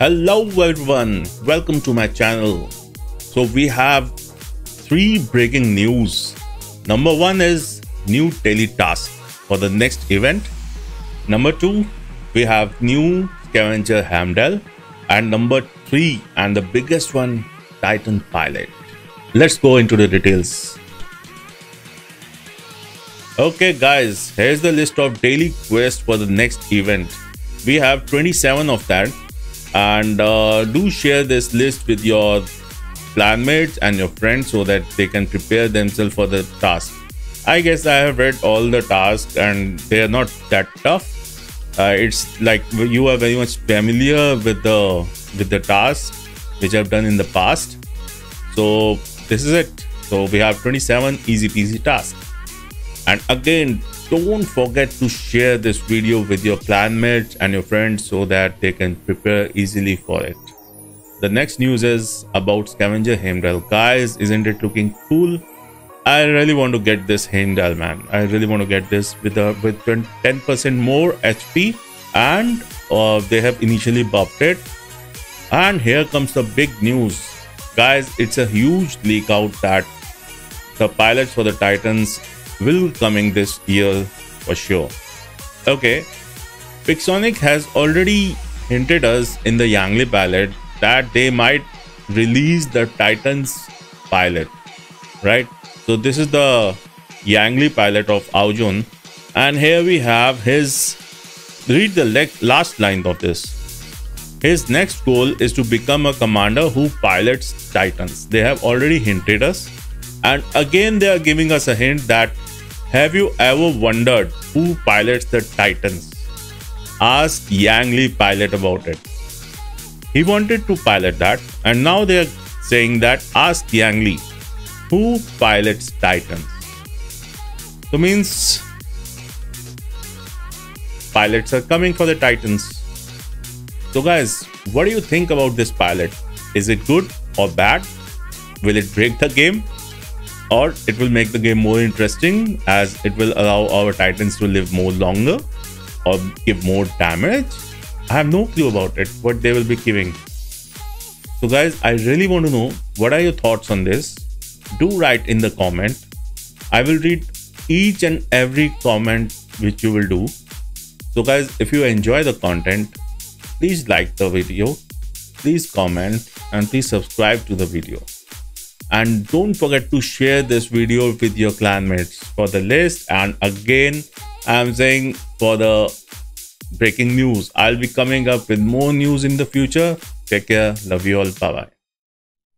Hello everyone, welcome to my channel. So we have three breaking news. Number one is new daily task for the next event. Number two, we have new scavenger Heimdall, and number three, and the biggest one, Titan Pilot. Let's go into the details. Okay guys, here's the list of daily quests for the next event. We have 27 of that, and do share this list with your clanmates and your friends so that they can prepare themselves for the task. I guess I have read all the tasks and they are not that tough. It's like you are very much familiar with the tasks which I've done in the past. So this is it. So we have 27 easy peasy tasks. And again, don't forget to share this video with your clanmates and your friends so that they can prepare easily for it. The next news is about scavenger Heimdall. Guys, isn't it looking cool? I really want to get this Heimdall, man. I really want to get this with 10% more HP, and they have initially buffed it. And here comes the big news. Guys, it's a huge leak out that the pilots for the Titans will coming this year for sure. Okay, Pixonic has already hinted us in the Yang Li pilot that they might release the Titans pilot, right? So this is the Yang Li pilot of Aojun, and here we have his, read the last line of this. His next goal is to become a commander who pilots Titans. They have already hinted us, and again they are giving us a hint that have you ever wondered who pilots the Titans? Ask Yang Li pilot about it. He wanted to pilot that, and now they are saying that ask Yang Li who pilots Titans. So means pilots are coming for the Titans. So guys, what do you think about this pilot? Is it good or bad? Will it break the game? Or it will make the game more interesting as it will allow our Titans to live more longer or give more damage? I have no clue about it, what they will be giving. So guys, I really want to know what are your thoughts on this. Do write in the comment. I will read each and every comment which you will do. So guys, if you enjoy the content, please like the video, please comment, and please subscribe to the video. And don't forget to share this video with your clanmates for the list. And again, I'm saying for the breaking news, I'll be coming up with more news in the future. Take care. Love you all. Bye-bye.